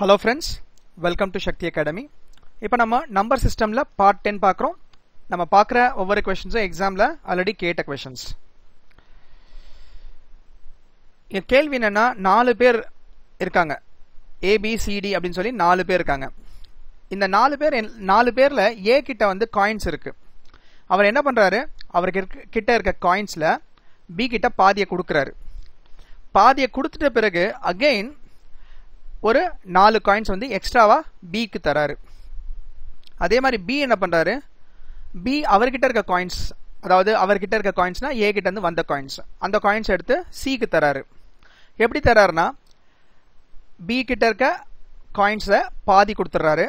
Hello friends, welcome to Shakti Academy. இப்போ நம்ம number systemல part 10 பார்க்கிறோம். நம்ம பார்க்கிற ஒவ்வொரு questions எக்ஸாம்ல ஆல்ரெடி கேட்ட questions. இந்த கேள்வி என்னன்னா 4 பேர் இருக்காங்க. A B C D அப்படினு சொல்லி 4 பேர் இருக்காங்க. இந்த 4 பேர்ல A கிட்ட வந்து coins இருக்கு. அவர் என்ன பண்றாரு? அவர் கிட்ட இருக்க coinsல B கிட்ட பாதியை கொடுக்கறாரு. பாதியை கொடுத்துட்ட பிறகு again और 4 coins வந்து எக்ஸ்ட்ராவா B க்கு தராரு. அதே மாதிரி B என்ன பண்றாரு? B அவர்கிட்ட இருக்க coins, அதாவது அவர்கிட்ட இருக்க coinsனா A கிட்ட இருந்து வந்த coins, அந்த coins எடுத்து C க்கு தராரு. எப்படி தராருனா B கிட்ட இருக்க coinsல பாதி கொடுத்துறாரு.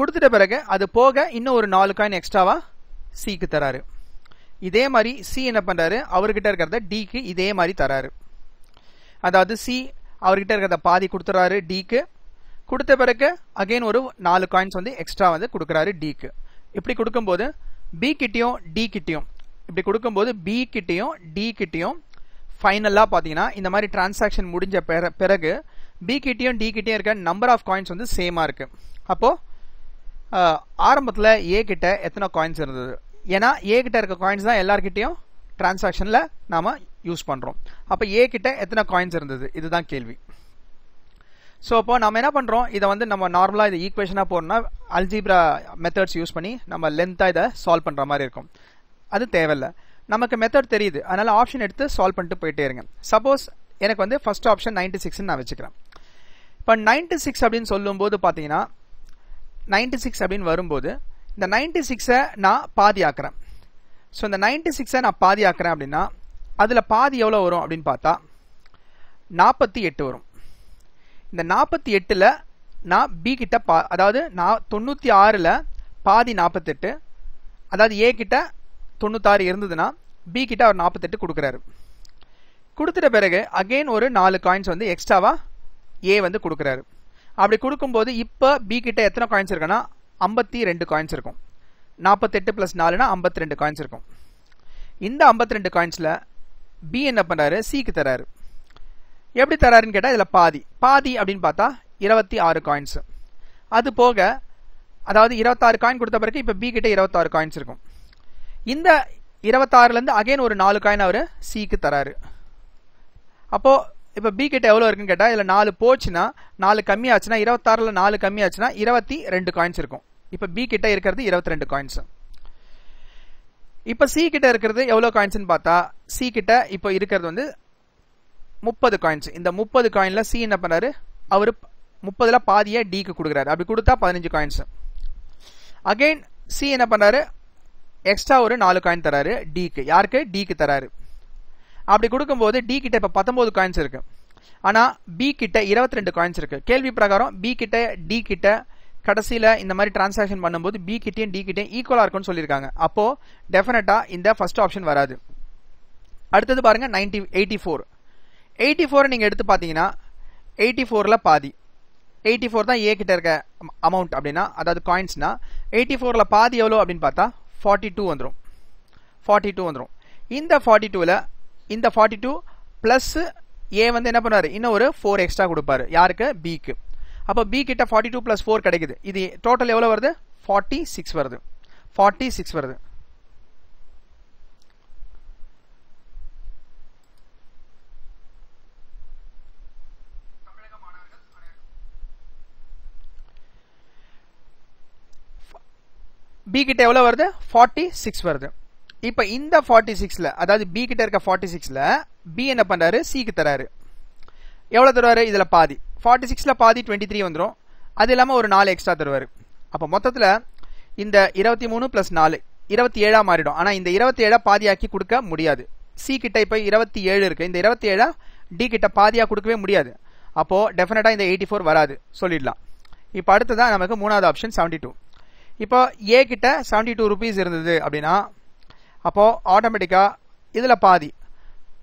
கொடுத்துட்ட பிறகு அது போக இன்னும் ஒரு 4 coin எக்ஸ்ட்ராவா C க்கு தராரு. இதே மாதிரி C என்ன பண்றாரு? அவர்கிட்ட இருக்கறத D க்கு இதே மாதிரி தராரு. அதாவது C அவர்கிட்ட இருக்கறத பாதி கொடுத்துறாரு D க்கு. கொடுத்த பிறகு அகைன் ஒரு 4 coins வந்து எக்ஸ்ட்ரா வந்து கொடுக்கறாரு D க்கு. இப்படி கொடுக்கும்போது B கிட்டயும் D கிட்டயும் ஃபைனலா பாத்தீங்கன்னா இந்த மாதிரி டிரான்சாக்ஷன் முடிஞ்ச பிறகு B கிட்டயும் D கிட்டயும் இருக்க நம்பர் ஆஃப் coins வந்து சேமா இருக்கு. அப்போ ஆரம்பத்துல A கிட்ட எத்தனை coins இருந்தது? ஏனா A கிட்ட இருக்க coins தான் எல்லார்கிட்டயும் டிரான்சாக்ஷன்ல நாம யூஸ் பண்றோம். அப்ப A கிட்ட எத்தனை coins இருந்தது? இதுதான் கேள்வி. சோ அப்போ நாம என்ன பண்றோம்? இத வந்து நம்ம நார்மலா இந்த ஈக்குவேஷனா போறோம்னா அல்ஜிப்ரா மெத்தட்ஸ் யூஸ் பண்ணி நம்ம லென்த்தா இத சால்வ் பண்ற மாதிரி இருக்கும். அது தேவையில்ல. நமக்கு மெத்தட் தெரியுது, அதனால ஆப்ஷன் எடுத்து சால்வ் பண்ணிட்டு போயிட்டே இருங்க. சப்போஸ் எனக்கு வந்து ஃபர்ஸ்ட் ஆப்ஷன் 96 நான் வெச்சுக்கிறேன். இப்ப 96 அப்படினு சொல்லும்போது பாத்தீங்கன்னா 96 அப்படினு வரும்போது இந்த 96 நான் பாதி ஆக்குறேன். சோ இந்த 96 நான் பாதி ஆக்குறேன் அப்படினா அதுல பாதி எவ்வளவு வரும் அப்படினு பார்த்தா 48 வரும். இந்த 48ல நான் B கிட்ட அதாவது 96ல பாதி 48, அதாவது A கிட்ட 96 இருந்ததுனா B கிட்ட அவர் 48 கொடுக்கறாரு. கொடுத்துட்ட பிறகு அகைன் ஒரு 4 coins வந்து எக்ஸ்ட்ராவா A வந்து கொடுக்கறாரு. அப்படி கொடுக்கும்போது இப்ப B கிட்ட எத்தனை coins இருக்குனா 52 coins இருக்கும். 48 + 4னா 52 coins இருக்கும். இந்த 52 coinsல B என்ன பண்றாரு? C க்கு தராரு. எப்படி தராருன்னு கேட்டா இதுல பாதி அப்படினு பார்த்தா 26 coins. அது போக அதாவது 26 coin கொடுத்த பிறகு இப்ப B கிட்ட 26 coins இருக்கும். இந்த 26ல இருந்து அகைன் ஒரு 4 coin அவரு C க்கு தராரு. அப்போ இப்ப B கிட்ட எவ்வளவு இருக்குன்னு கேட்டா இதுல 4 போச்சுனா 4 கம்மியாச்சுனா 26ல 4 கம்மியாச்சுனா 22 coins இருக்கும். இப்ப B கிட்ட இருக்குது 22 coins. இப்ப C கிட்ட இருக்குது எவ்வளவு coins ன்னு பார்த்தா C கிட்ட இப்ப இருக்குது வந்து 30 coins. இந்த 30 coinல C என்ன பண்றாரு? அவர் 30ல பாதியை D க்கு கொடுக்கறாரு. அப்படி கொடுத்தா 15 coins. அகைன் C என்ன பண்றாரு? எக்ஸ்ட்ரா ஒரு 4 coin தராரு D க்கு. யாருக்கு? D க்கு தராரு. அப்படி கொடுக்கும்போது D கிட்ட இப்ப 19 coins இருக்கு. ஆனா B கிட்ட 22 coins இருக்கு. கேள்வி பிரகாரம் B கிட்ட D கிட்ட கடைசில இந்த மாதிரி டிரான்சாக்ஷன் பண்ணும்போது B கிட்டயும் D கிட்டயும் ஈக்குவலா இருக்கும்னு சொல்லிருக்காங்க. அப்போ டெஃபினட்டா இந்த ஃபர்ஸ்ட் ஆப்ஷன் வராது. அடுத்தது பாருங்க 84 நீங்க எடுத்து பாத்தீங்கன்னா 84ல பாதி, 84 தான் A கிட்ட இருக்க அமௌண்ட் அப்படினா அதாவது காயின்ஸ்னா 84ல பாதி எவ்வளவு அப்படினு பார்த்தா 42 வந்துரும். இந்த 42ல இந்த 42 பிளஸ் A வந்து என்ன பண்ணுவாரு? இன்னும் ஒரு 4 எக்ஸ்ட்ரா கொடுப்பாரு. யாருக்கு? B க்கு. அப்போ B கிட்ட 42 + 4 கிடைக்குது. இது டோட்டல் எவ்வளவு வருது? 46 வருது. 46 வருது. B கிட்ட எவ்வளவு வருது? 46 வருது. இப்போ இந்த 46ல அதாவது B கிட்ட இருக்க 46ல B என்ன பண்றாரு? C க்கு தராரு. எவ்வளவு தருவாரு? இதுல பாதி. 46ல பாதி 23 வந்துரும். அது இல்லாம ஒரு 4 எக்ஸ்ட்ரா தருவாரு. அப்ப மொத்தத்துல இந்த 23 + 4 27ஆ மாறிடும். ஆனா இந்த 27 பாதியாக்கி கொடுக்க முடியாது. C கிட்ட இப்ப 27 இருக்கு. இந்த 27 D கிட்ட பாதியா கொடுக்கவே முடியாது. அப்போ டெஃபினட்டா இந்த 84 வராது சொல்லிடலாம். இப்ப அடுத்ததா நமக்கு மூணாவது ஆப்ஷன் 72. இப்போ A கிட்ட 72 ரூபீஸ் இருந்தது அப்படினா அப்போ ஆட்டோமேட்டிக்கா இதுல பாதி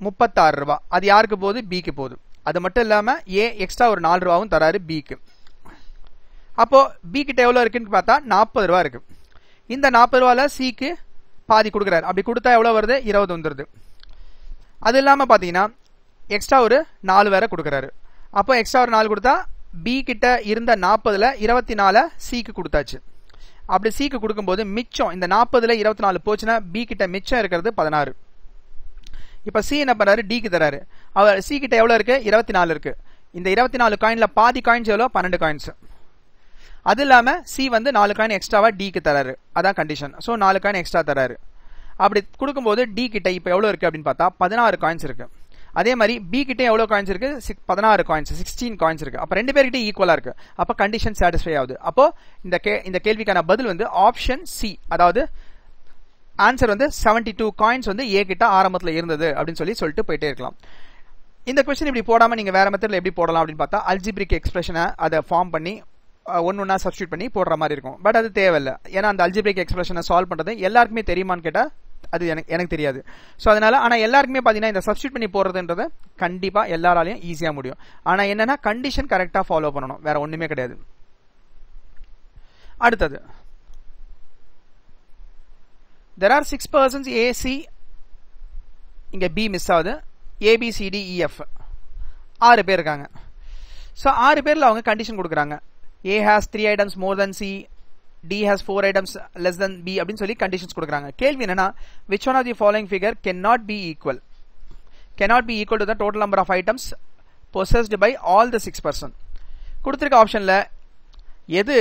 36 ரூபாய். அது யாருக்கு போகுது? B க்கு போகுது. அது மட்டும் இல்லாம A எக்ஸ்ட்ரா ஒரு 4 ரூபாயும் தராரு B க்கு. அப்போ B கிட்ட எவ்வளவு இருக்குன்னு பார்த்தா 40 ரூபாய் இருக்கு. இந்த 40 ரூபாயில C க்கு பாதி கொடுக்கறாரு. அப்படி கொடுத்தா எவ்வளவு வருது? 20 வந்துருது. அது இல்லாம பாத்தீங்கன்னா எக்ஸ்ட்ரா ஒரு 4 வேற கொடுக்கறாரு. அப்போ எக்ஸ்ட்ரா ஒரு 4 கொடுத்தா बी கிட்ட இருந்த 40ல 24 சிக்கு கொடுத்தாச்சு. அப்படி சிக்கு கொடுக்கும்போது மிச்சம் இந்த 40ல 24 போச்சுனா பி கிட்ட மிச்சம் இருக்குது 16. இப்ப சி என்ன பண்றாரு டி க்கு தராரு. அவர் சி கிட்ட எவ்வளவு இருக்கு 24 இருக்கு. இந்த 24 காயின்ல பாதி காயின்ஸ் எவ்வளவு 12 காயின்ஸ். அதில்லாம சி வந்து 4 காயின் எக்ஸ்ட்ராவா டி க்கு தராரு. அதான் கண்டிஷன். சோ 4 காயின் எக்ஸ்ட்ரா தராரு. அப்படி கொடுக்கும்போது டி கிட்ட இப்ப எவ்வளவு இருக்கு அப்படினு பார்த்தா 16 காயின்ஸ் இருக்கு. அதே மாதிரி B கிட்ட எவ்வளவு காயின்ஸ் இருக்கு 16 காயின்ஸ் 16 காயின்ஸ் இருக்கு. அப்ப ரெண்டு பேர்கிட்ட ஈக்குவலா இருக்கு. அப்ப கண்டிஷன் சாட்டிஸ்ஃபை ஆகுது. அப்போ இந்த கேள்விக்கான பதில் வந்து ஆப்ஷன் சி. அதாவது ஆன்சர் வந்து 72 காயின்ஸ் வந்து A கிட்ட ஆரம்பத்துல இருந்தது அப்படினு சொல்லிட்டு போயிட்டே இருக்கலாம். இந்த क्वेश्चन இப்படி போடாம நீங்க வேற மெத்தட்ல எப்படி போடலாம் அப்படினு பார்த்தா அல்ஜிபிரிக் எக்ஸ்பிரஷனை அதை ஃபார்ம் பண்ணி ஒண்ணா சப்ஸ்டிட்யூட் பண்ணி போடுற மாதிரி இருக்கும். பட் அது தேவையில்லை. ஏன்னா அந்த அல்ஜிபிரிக் எக்ஸ்பிரஷனை சால்வ் பண்றது எல்லாருக்குமே தெரியுமான்னு கேட்டா அது எனக்கு தெரியாது. சோ அதனால ஆனா எல்லாருக்குமே பாத்தீங்கன்னா இந்த சப்ஸ்டிட் பண்ணி போறதுன்றது கண்டிப்பா எல்லாராலையும் ஈஸியா முடியும். ஆனா என்னன்னா கண்டிஷன் கரெக்டா ஃபாலோ பண்ணணும், வேற ஒண்ணுமே கிடையாது. அடுத்தது there are 6 persons A C இங்க B மிஸ் ஆகுது. A B C D E F 6 பேர் இருக்காங்க. சோ 6 பேர்ல அவங்க கண்டிஷன் கொடுக்கறாங்க. A has 3 items more than C, D has 4 items less than B அப்படினு சொல்லி கண்டிஷன்ஸ் கொடுக்கறாங்க. கேள்வி என்னன்னா which one of the following figure cannot be equal? Cannot be equal to the total number of items possessed by all the 6 person. கொடுத்திருக்க ஆப்ஷன்ல எது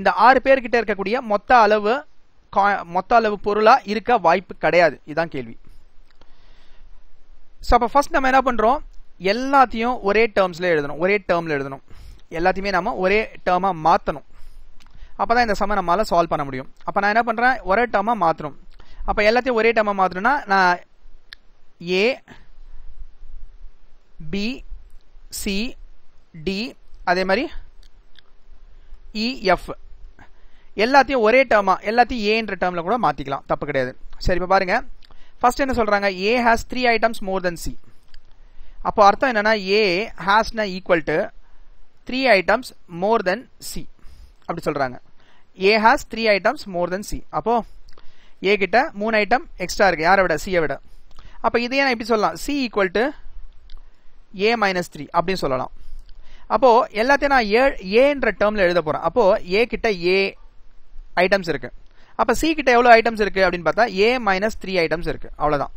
இந்த 6 பேர் கிட்ட இருக்கக்கூடிய மொத்த அளவு பொருளா இருக்க வாய்ப்பு கிடையாது? இதான் கேள்வி. சோ அப்ப ஃபர்ஸ்ட் நம்ம என்ன பண்றோம், எல்லாத்தையும் ஒரே டேர்ம்ல எழுதணும். எல்லாத்தையுமே நாம ஒரே டேர்மா மாத்தணும். அப்பதான் இந்த சம நம்மால சால்வ் பண்ண முடியும். அப்ப நான் என்ன பண்றேன், ஒரே டேர்மா மாத்தணும். அப்ப எல்லாத்தையும் ஒரே டேர்மா மாத்தணும்னா நான் ஏ பி சி டி அதே மாதிரி இ எஃப் எல்லாத்தையும் ஒரே டேர்மா எல்லாத்தையும் ஏன்ற டேர்ம்ல கூட மாத்திக்கலாம், தப்பு கிடையாது. சரி இப்ப பாருங்க, ஃபர்ஸ்ட் என்ன சொல்றாங்க, A has 3 items more than C. அப்போ அர்த்தம் என்னன்னா ஏ ஹாஸ்னா equal to 3 items more than C அப்படி சொல்றாங்க. A has 3 items more than C. அப்போ A கிட்ட 3 ஐட்டம் எக்ஸ்ட்ரா இருக்கு, யாரை விட? C-ஐ விட. அப்ப இதை நான் இப்படி சொல்லலாம், C equal to A minus 3 அப்படி சொல்லலாம். அப்போ எல்லாத்தையும் நான் A என்ற டேர்ம்ல எழுத போறேன். அப்போ A கிட்ட A ஐட்டம்ஸ் இருக்கு. அப்ப C கிட்ட எவ்வளவு ஐட்டம்ஸ் இருக்கு அப்படினு பார்த்தா A minus 3 ஐட்டம்ஸ் இருக்கு, அவ்வளவுதான்.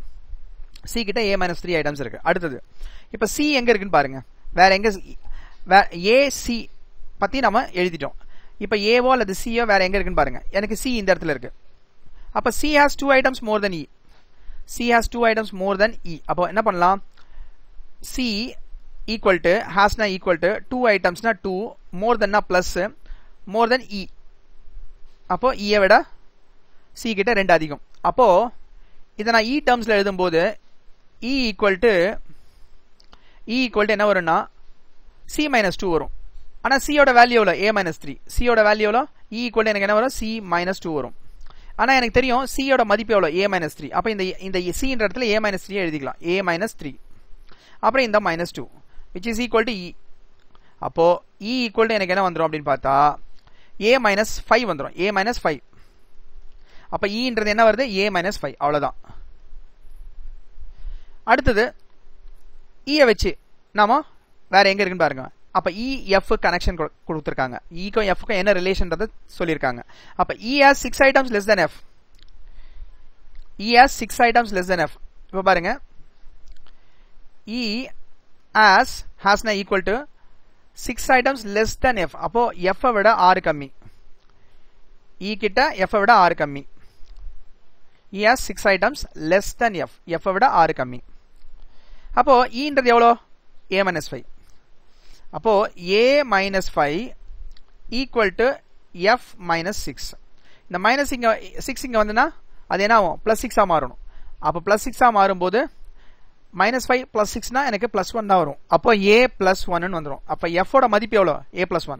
C கிட்ட A minus 3 ஐட்டம்ஸ் இருக்கு. அடுத்து இப்ப C எங்க இருக்குன்னு பாருங்க. வேற எங்க A C பத்தி நாம எழுதிட்டோம். இப்ப ஏவோ அல்லது சியோ வேற எங்க இருக்குன்னு பாருங்க. எனக்கு சி இந்த இடத்துல இருக்கு. அப்ப C has 2 items more than E. C has 2 items more than E. அப்போ என்ன பண்ணலாம், சி ஈக்குவல் டு ஹாஸ்னா ஈக்குவல் டு 2 ஐட்டம்ஸ்னா 2 மோர் தென்னா பிளஸ் மோர் தென் இ. அப்போ இயை விட சி கிட்ட 2 அதிகம். அப்போ இதை நான் இ டேர்ம்ஸ்ல எழுதும்போது இ ஈக்குவல் டு என்ன வரும்னா சி மைனஸ் 2 வரும். ஆனா C ஓட வேல்யூ எவ்வளவு? A minus 3. C ஓட வேல்யூ எவ்வளவு? E equal to எனக்கு என்ன வரும்? C minus 2 வரும். ஆனா எனக்கு தெரியும் C ஓட மதிப்பு எவ்வளவு? A minus 3. அப்ப இந்த C என்ற இடத்துல A minus 3 எழுதிக்கலாம். A minus 3. அப்புறம் இந்த minus 2 which is equal to E. அப்போ E equal to எனக்கு என்ன வந்துரும் அப்படினு பார்த்தா A minus 5 வந்துரும். A minus 5. அப்ப E ன்றது என்ன வருது? A minus 5. அவ்வளவுதான். அடுத்து E ஐ வெச்சு நாம வேற எங்க இருக்குன்னு பாருங்க. அப்ப E F கனெக்ஷன் கொடுத்திருக்காங்க. E க்கும் F க்கும் என்ன ரிலேஷன்ன்றத சொல்லிருக்காங்க. அப்ப E has 6 items less than F. E has 6 items less than F. இப்ப பாருங்க, E hasனா equal to 6 items less than F. அப்போ F விட 6 கம்மி. E கிட்ட F விட 6 கம்மி. E has 6 items less than F. F விட 6 கம்மி. அப்போ E ன்றது எவ்வளோ? A-5. அப்போ A minus 5 equal to F minus 6. இந்த minus 6 இங்க வந்துன்னா அது என்ன ஆகும்? plus 6 மாறணும். அப்போ plus 6 மாறும்போது minus 5 plus 6 னா எனக்கு plus 1 தான் வரும். அப்போ A plus 1 ன்னு வந்துரும். அப்போ F ஓட மதிப்பு எவ்வளவு? A plus 1.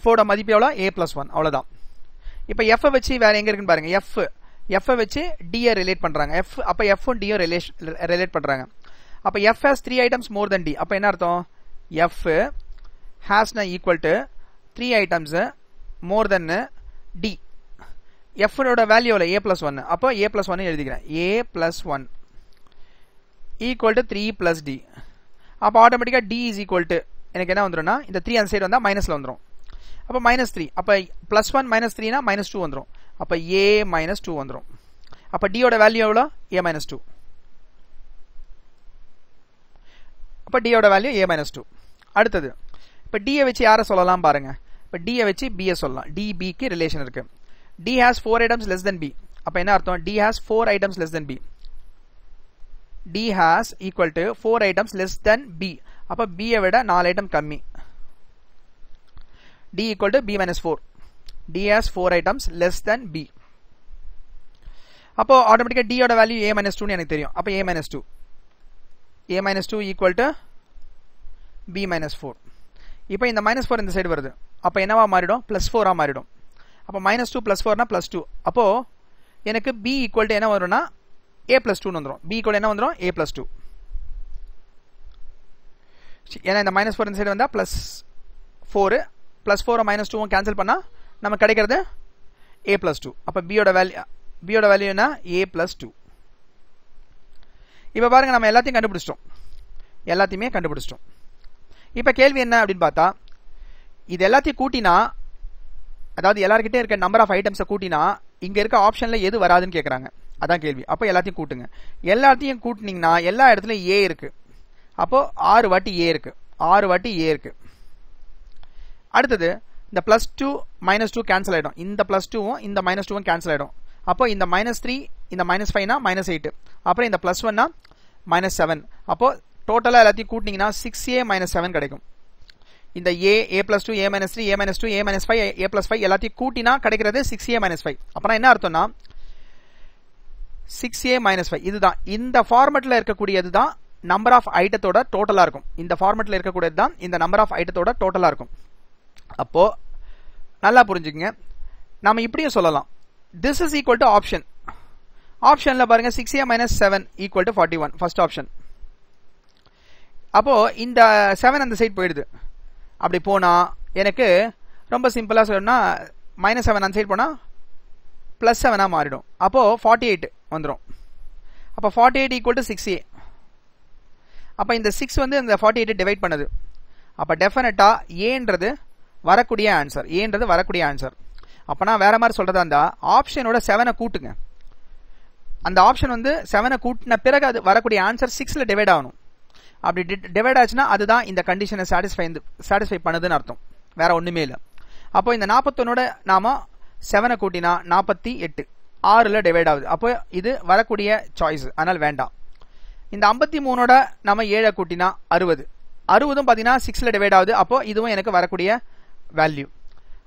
F ஓட மதிப்பு எவ்வளவு? A plus 1. அவ்வளவுதான். இப்போ F வச்சு வேற எங்க இருக்குன்னு பாருங்க. F வச்சு D யை ரிலேட் பண்றாங்க. அப்போ F உம் D யும் ரிலேட் பண்றாங்க. அப்ப F has 3 items more than D. அப்ப என்ன அர்த்தம்? F hasனா equal to 3 items more than D. F ஓட வேல்யூ எவ்வளவு? A+1. அப்ப A+1 எழுதிக்கிறேன். A+1 equal to 3 plus D. அப்போ ஆட்டோமேட்டிக்காக டி இஸ் ஈக்குவல் டு எனக்கு என்ன வந்துடும்னா இந்த த்ரீ அந்த சைடு வந்தால் மைனஸில் வந்துடும். அப்போ மைனஸ் த்ரீ, அப்போ ப்ளஸ் ஒன் மைனஸ் த்ரீனா மைனஸ் டூ வந்துடும். அப்போ ஏ மைனஸ் டூ வந்துடும். அப்போ டியோட வேல்யூ எவ்வளோ? A minus two. அப்போ டியோட வேல்யூ ஏ மைனஸ் டூ. அடுத்தது இப்போ டியை வச்சு யாரை சொல்லலாம் பாருங்கள். இப்போ டியை வச்சு பியை சொல்லலாம். டிபிக்கு ரிலேஷன் இருக்குது. D has four items less than B. அப்போ என்ன அர்த்தம்? D has four items less than B. D has equal to four items less than B. அப்போ பியை விட நாலு ஐட்டம் கம்மி. D equal to B minus four. D has four items less than B. அப்போ ஆட்டோமேட்டிக்காக டியோட வேல்யூ ஏ மைனஸ் டூன்னு எனக்கு தெரியும். அப்போ A minus two, A minus two equal to B minus four. இப்போ இந்த மைனஸ் ஃபோர் இந்த சைடு வருது. அப்போ என்னவா மாறிடும்? ப்ளஸ் ஃபோராக மாறிடும். அப்போ மைனஸ் டூ ப்ளஸ் ஃபோர்னா ப்ளஸ் டூ. அப்போது எனக்கு பி ஈக்குவல் டு என்ன வரும்னா ஏ ப்ளஸ் டூன்னு வந்துடும். பி ஈக்குவல் என்ன வந்துடும்? A plus two. ஏன்னா இந்த மைனஸ் ஃபோர் இந்த சைடு வந்தால் ப்ளஸ் ஃபோரு, ப்ளஸ் ஃபோரை மைனஸ் டூவும் கேன்சல் பண்ணால் நம்ம கிடைக்கிறது ஏ ப்ளஸ் டூ. அப்போ பியோட வேல்யூ, பியோட வேல்யூனா ஏ ப்ளஸ் டூ. இப்போ பாருங்கள் நம்ம எல்லாத்தையும் கண்டுபிடிச்சிட்டோம், எல்லாத்தையுமே கண்டுபிடிச்சிட்டோம். இப்போ கேள்வி என்ன அப்படின்னு பார்த்தா, இது எல்லாத்தையும் கூட்டினா, அதாவது எல்லாருக்கிட்டே இருக்க நம்பர் ஆஃப் ஐட்டம்ஸை கூட்டினா இங்கே இருக்க ஆப்ஷனில் எது வராதுன்னு கேட்குறாங்க. அதான் கேள்வி. அப்போ எல்லாத்தையும் கூட்டுங்க. எல்லாத்தையும் கூட்டினீங்கன்னா எல்லா இடத்துலையும் ஏ இருக்குது. அப்போது ஆறு வாட்டி ஏ இருக்குது, ஆறு வாட்டி ஏ இருக்குது. அடுத்தது இந்த plus two minus two cancel ஆகிடும். இந்த ப்ளஸ் டூவும் இந்த மைனஸ் டூவும் கேன்சல் ஆகிடும். அப்போ இந்த மைனஸ் த்ரீ, இந்த மைனஸ் ஃபைவ்னா மைனஸ் எயிட்டு, அப்புறம் இந்த ப்ளஸ் ஒன்னா மைனஸ் செவன். அப்போது டோட்டலாக எல்லாத்தையும் கூட்டினீங்கன்னா சிக்ஸ் ஏ மைனஸ் செவன் கிடைக்கும். இந்த A, A plus two, A minus three, A minus two, A minus five, A plus five எல்லாத்தையும் கூட்டினா கிடைக்கிறது சிக்ஸ் ஏ மைனஸ் ஃபைவ். அப்போனா என்ன அர்த்தம்னா சிக்ஸ் ஏ மைனஸ் ஃபைவ். இதுதான் இந்த ஃபார்மெட்டில் இருக்கக்கூடியது தான் நம்பர் ஆஃப் ஐட்டத்தோட டோட்டலாக இருக்கும். இந்த ஃபார்மெட்டில் இருக்கக்கூடியது தான் இந்த நம்பர் ஆஃப் ஐட்டத்தோட டோட்டலாக இருக்கும். அப்போது நல்லா புரிஞ்சுக்கங்க. நம்ம இப்படியும் சொல்லலாம், this is equal to option. ஆப்ஷனில் பாருங்கள் 6a minus 7 equal to 41, first option. அப்போது இந்த 7 அந்த சைட் போயிடுது. அப்படி போனால் எனக்கு ரொம்ப சிம்பிளாக சொல்லணும்னா மைனஸ் செவன் அந்த சைட் போனால் ப்ளஸ் செவனாக மாறிடும். அப்போது 48 வந்துடும். அப்போ 48 ஈக்குவல் டு 6a. அப்போ இந்த 6 வந்து இந்த 48 டிவைட் பண்ணுது. அப்போ டெஃபினட்டாக ஏன்றது வரக்கூடிய ஆன்சர், ஏன்றது வரக்கூடிய ஆன்சர். அப்போ நான் வேறு மாதிரி சொல்கிறதா இருந்தால் ஆப்ஷனோட செவனை கூட்டுங்க. அந்த ஆப்ஷன் வந்து செவனை கூட்டின பிறகு அது வரக்கூடிய ஆன்சர் சிக்ஸில் டிவைட் ஆகணும். அப்படி டிவைட் ஆச்சுன்னா அதுதான் இந்த கண்டிஷனை சாட்டிஸ்ஃபை பண்ணுதுன்னு அர்த்தம், வேறு ஒன்றுமே இல்லை. அப்போ இந்த 41ஓட நாம் செவனை கூட்டினா 48, ஆறில் டிவைட் ஆகுது. அப்போ இது வரக்கூடிய சாய்ஸ், அதனால் வேண்டாம். இந்த 53ஓட நம்ம 7 கூட்டினா 60, 60ம் பார்த்தீங்கன்னா 6ல் டிவைட் ஆகுது. அப்போது இதுவும் எனக்கு வரக்கூடிய வேல்யூ.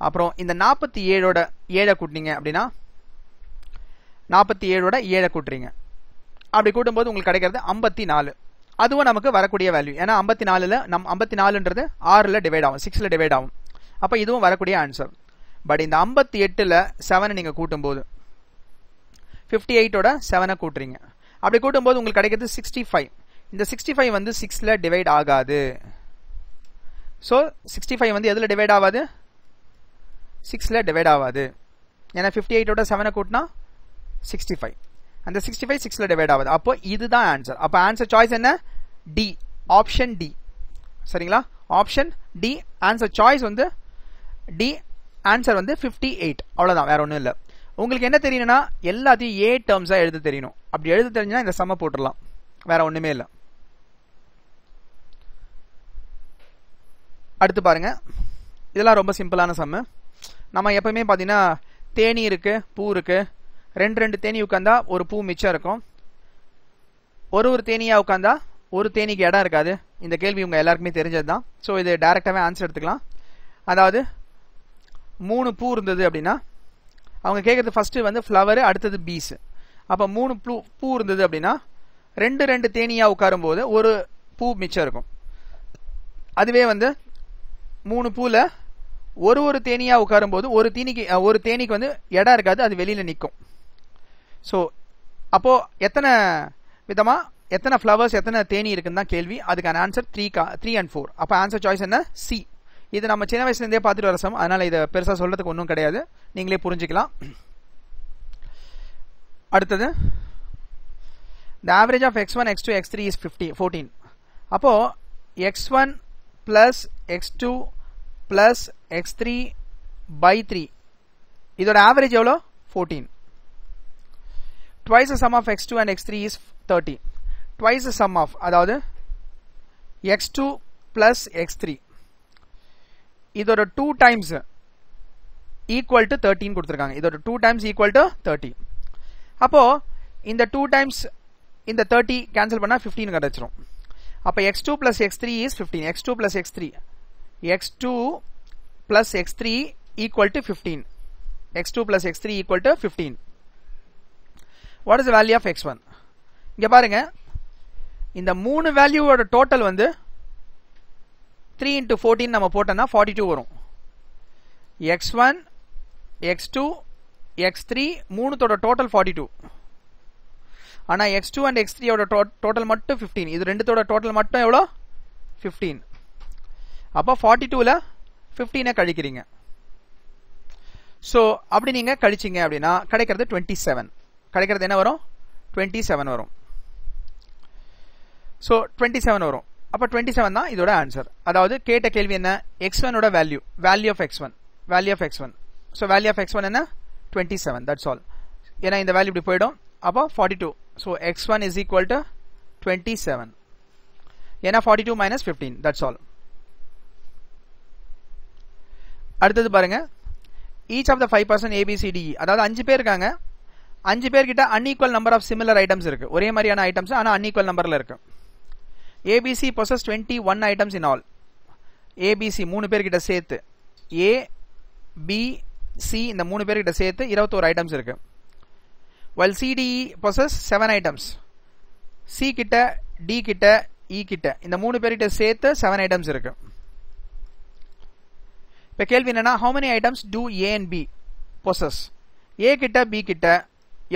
அப்புறம் இந்த 47ஓட 7 கூட்டினீங்க அப்படின்னா 47ஓட 7 கூட்டுறீங்க. அப்படி கூட்டும்போது உங்களுக்கு கிடைக்கிறது 54. அதுவும் நமக்கு வரக்கூடிய வேல்யூ. ஏன்னா 54ல் நம் 54ன்றது 6ல் டிவைட் ஆகும், 6ல் டிவைட் ஆகும். அப்போ இதுவும் வரக்கூடிய ஆன்சர். பட் இந்த 58ல் 7 நீங்கள் கூட்டும்போது 58ஓட 7 கூட்டுறீங்க. அப்படி கூட்டும்போது உங்களுக்கு கிடைக்கிறது 65. இந்த 65 வந்து 6ல் டிவைட் ஆகாது. ஸோ 65 வந்து எதில் டிவைட் ஆகாது? 6ல் டிவைட் ஆகாது. ஏன்னா 58ஓட 7 கூட்டினா 65. அந்த 65 6ல் டிவைட் ஆகுது. அப்போ இதுதான் ஆன்சர். அப்போ ஆன்சர் சாய்ஸ் என்ன? D, option D. சரிங்களா? ஆப்ஷன் டி ஆன்சர் சாய்ஸ் வந்து டி. ஆன்சர் வந்து 58. அவ்வளோதான், வேற ஒன்றும் இல்லை. உங்களுக்கு என்ன தெரியணும்னா எல்லாத்தையும் ஏ டேர்ம்ஸாக எழுத தெரியணும். அப்படி எழுத தெரிஞ்சுன்னா இந்த சம போட்டுடலாம், வேற ஒன்றுமே இல்லை. அடுத்து பாருங்க, இதெல்லாம் ரொம்ப சிம்பிளான சம்மு. நம்ம எப்பவுமே பார்த்தீங்கன்னா தேனி இருக்கு, பூ இருக்கு, ரெண்டு ரெண்டு தேனி உட்காந்தா ஒரு பூ மிச்சம் இருக்கும். ஒரு தேனியாக உட்காந்தா ஒரு தேனிக்கு இடம் இருக்காது. இந்த கேள்வி உங்கள் எல்லாருக்குமே தெரிஞ்சது தான். ஸோ இது டைரெக்டாகவே ஆன்சர் எடுத்துக்கலாம். அதாவது 3 பூ இருந்தது அப்படின்னா அவங்க கேட்குறது ஃபஸ்ட்டு வந்து ஃப்ளவரு, அடுத்தது பீஸு. அப்போ 3 பூ இருந்தது அப்படின்னா ரெண்டு ரெண்டு தேனியாக உட்காரும்போது ஒரு பூ மிச்சம் இருக்கும். அதுவே வந்து 3 பூவில் ஒரு தேனியாக உட்காரும்போது ஒரு தேனிக்கு வந்து இடம் இருக்காது, அது வெளியில் நிற்கும். ஸோ அப்போது எத்தனை விதமாக, எத்தனை ஃப்ளவர்ஸ், எத்தனை தேனி இருக்குன்னு தான் கேள்வி. அதுக்கான ஆன்சர் 3 and 4. அப்போ ஆன்சர் சாய்ஸ் என்ன? சி. இது நம்ம சின்ன வயசுலேருந்தே பார்த்துட்டு வர சம், அதனால் இதை பெருசாக சொல்கிறதுக்கு ஒன்றும் கிடையாது, நீங்களே புரிஞ்சுக்கலாம். அடுத்தது the average of x1, x2, x3 is 14. அப்போது x1 plus x2 plus x3 by 3. इधर average एवलो 14. Twice the sum of x2 and x3 is 30. Twice the sum of अदावद x2 plus x3. इधर 2 times equal to 13 कुड़त्तिरुक्कांगा. इधर 2 times equal to 30. அப்போ இந்த 2 times இந்த 30 cancel பண்ணா 15 கிடைச்சிரும். அப்ப x2 plus x3 is 15. x2 plus x3. x2 plus x3 equal to 15. x2 plus x3 equal to 15. What is the value of x1? இங்க பாருங்க, இந்த 3 value ஓட total வந்து 3 into 14 நம்ம போட்டனா 42 வரும். x1, x2, x3 3 தோட total 42. ஆனா x2 and x3 ஓட total மட்டும் 15. இது ரெண்டு தோட total மட்டும் எவ்வளோ 15. அப்போ 42ல 15 கழிக்கிறீங்க. சோ அப்படி நீங்க கழிச்சீங்க அப்படினா கிடைக்கிறது 27. கிடைக்கிறது என்ன வரும்? 27 வரும். சோ 27 வரும். அப்ப 27 தான் இதோட ஆன்சர். அதாவது கேட்ட கேள்வி என்ன? x1 ஓட value, value of x1, value of x1. So value of x1 என்ன? 27. That's all. ஏனா இந்த வேல்யூ இப்படி போய்டும். அப்ப 42. So x1 is equal to 27. Yana 42 minus 15. That's all. அடுத்தது பாருங்க, each of the 5 person A, B, C, D, E. அதாவது 5 பேர் இருக்காங்க. 5 பேர் கிட்ட unequal number of similar items இருக்கு. ஒரே மாதிரியான ஐட்டம்ஸ் ஆனா unequal numberல இருக்கு. A, B, C possess 21 items in all. A, B, C மூணு பேர் கிட்ட சேர்த்து, A, B, C இந்த மூணு பேர் கிட்ட சேர்த்து 21 items இருக்கு. While C, D, E possess 7 items. C கிட்ட, D கிட்ட, E கிட்ட இந்த மூணு பேர்கிட்ட சேர்த்து 7 items இருக்கு. இப்ப கேள்வி என்னன்னா, how many items do A and B possess? A கிட்ட B கிட்ட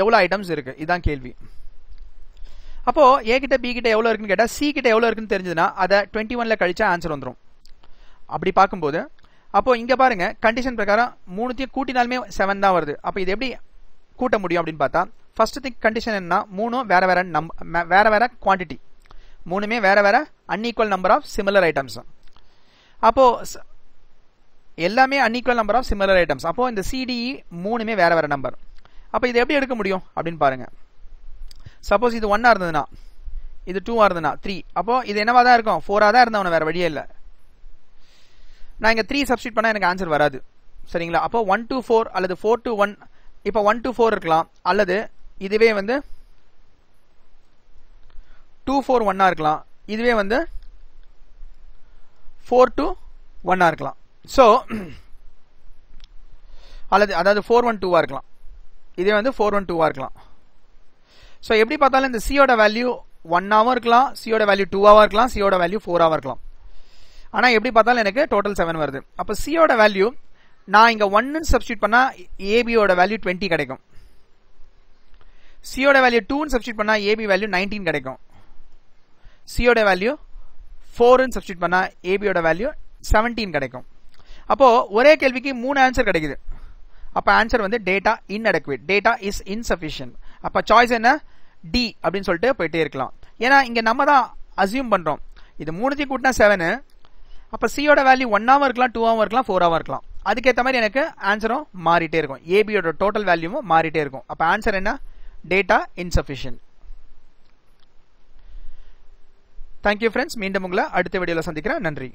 எவ்வளவு items இருக்கு? இதான் கேள்வி. அப்போ A கிட்ட B கிட்ட எவ்வளவு இருக்குன்னு கேட்டா, C கிட்ட எவ்வளவு இருக்குன்னு தெரிஞ்சதுன்னா அதை 21ல கழிச்சா ஆன்சர் வந்துரும். அப்படி பார்க்கும்போது அப்போ இங்க பாருங்க, கண்டிஷன் பிரகாரம் மூணுத்தையும் கூட்டினாலுமே 7 தான் வருது. அப்ப இது எப்படி கூட்ட முடியும் அப்படினு பார்த்தா, ஃபர்ஸ்ட் திங் கண்டிஷன் என்ன, மூணும் வேற வேற குவாண்டிட்டி, மூணுமே வேற வேற unequal number of similar items. அப்போ எல்லாமே unequal number of similar items. அப்போ இந்த சிடிஇ மூணுமே வேற வேற நம்பர். அப்போ இது எப்படி எடுக்க முடியும் அப்படின்னு பாருங்க. சப்போஸ் இது 1 இருந்ததுன்னா, இது 2 இருந்ததுன்னா 3. அப்போ இது என்னவா தான் இருக்கும்? 4 தான் இருந்தவன வேற வழியே இல்லை. நான் இங்க 3 சப்ஸ்டிட் பண்ணா எனக்கு ஆன்சர் வராது, சரிங்களா? அப்போ 1 to 4 அல்லது 4 to 1. இப்போ 1 to 4 இருக்கலாம், அல்லது இதுவே வந்து 2 4 1 இருக்கலாம், இதுவே வந்து 4 to 1 இருக்கலாம். ஸோ அல்லது அதாவது 4 1 2 இருக்கலாம், இதே வந்து 4 1 2 இருக்கலாம். ஸோ எப்படி பார்த்தாலும் இந்த சியோட வேல்யூ 1 இருக்கலாம், சியோட வேல்யூ 2 இருக்கலாம், சியோட வேல்யூ 4 இருக்கலாம். ஆனால் எப்படி பார்த்தாலும் எனக்கு டோட்டல் 7 வருது. அப்போ சியோட வேல்யூ நான் இங்க 1 சப்ஸ்டிட் பண்ணா ஏபியோட வேல்யூ 20 கிடைக்கும், சியோட வேல்யூ 2 சப்ஸ்டிட் பண்ணா ஏபி வேல்யூ 19 கிடைக்கும், சியோட வேல்யூ 4 சப்ஸ்டிட் பண்ணா ஏபியோட வேல்யூ 17 கிடைக்கும். அப்போ ஒரே கேள்விக்கு 3 ஆன்சர் கிடைக்குது. அப்போ ஆன்சர் வந்து data inadequate, data is insufficient. அப்போ சாய்ஸ் என்ன? டி அப்படின்னு சொல்லிட்டு போயிட்டே இருக்கலாம். ஏன்னா இங்க நம்ம தான் அசியூம் பண்றோம் இது மூணுத்தையும் கூட்டினா 7. அப்போ சியோட வேல்யூ 1 இருக்கலாம், 2 இருக்கலாம், 4 இருக்கலாம். அதுக்கேற்ற மாதிரி எனக்கு ஆன்சரும் மாறிட்டே இருக்கும், ஏபியோட டோட்டல் வேல்யூவும் மாறிட்டே இருக்கும். அப்போ ஆன்சர் என்ன? Data insufficient. தேங்க்யூ ஃப்ரெண்ட்ஸ், மீண்டும் உங்களை அடுத்த வீடியோவில் சந்திக்கிறேன். நன்றி.